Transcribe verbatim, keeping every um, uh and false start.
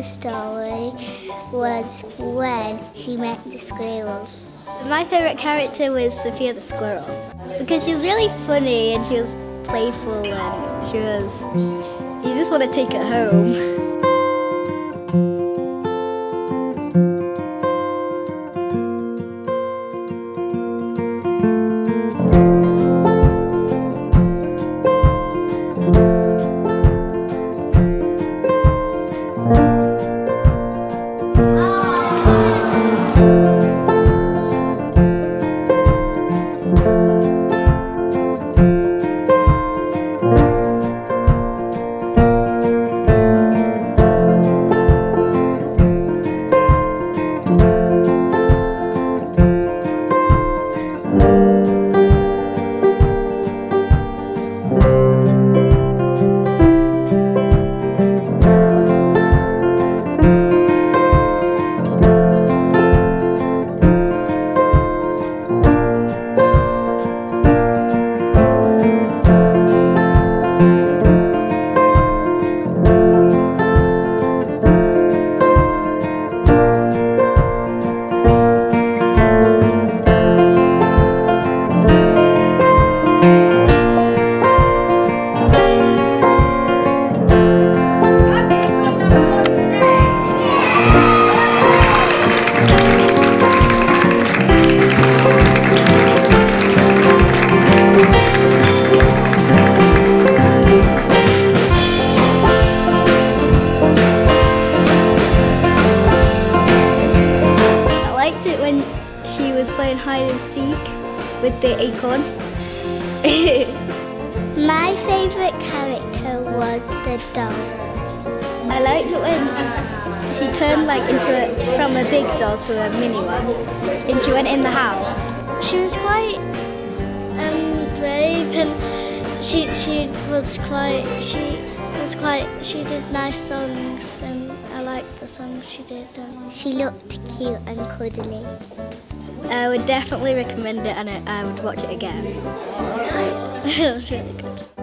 the story was when she met the squirrel. My favourite character was Sophia the squirrel because she was really funny and she was playful and she was, you just want to take it home. She was playing hide and seek with the acorn. My favourite character was the doll. I liked it when she turned like into a, from a big doll to a mini one, and she went in the house. She was quite um, brave, and she she was quite she was quite she did nice songs, and I liked the songs she did. Um, she looked cute and cuddly. I would definitely recommend it, and I, I would watch it again. It was really good.